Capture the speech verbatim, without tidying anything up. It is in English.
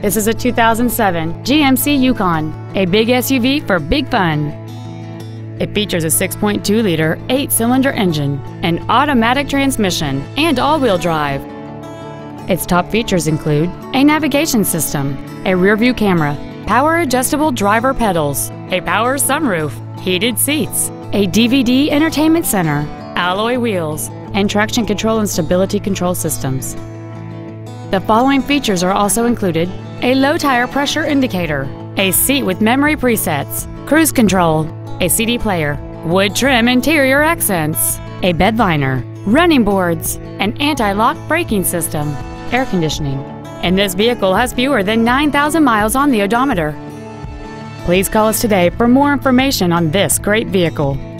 This is a two thousand seven G M C Yukon, a big S U V for big fun. It features a six point two liter eight-cylinder engine, an automatic transmission, and all-wheel drive. Its top features include a navigation system, a rear-view camera, power-adjustable driver pedals, a power sunroof, heated seats, a D V D entertainment center, alloy wheels, and traction control and stability control systems. The following features are also included: a low tire pressure indicator, a seat with memory presets, cruise control, a C D player, wood trim interior accents, a bed liner, running boards, an anti-lock braking system, air conditioning. And this vehicle has fewer than nine thousand miles on the odometer. Please call us today for more information on this great vehicle.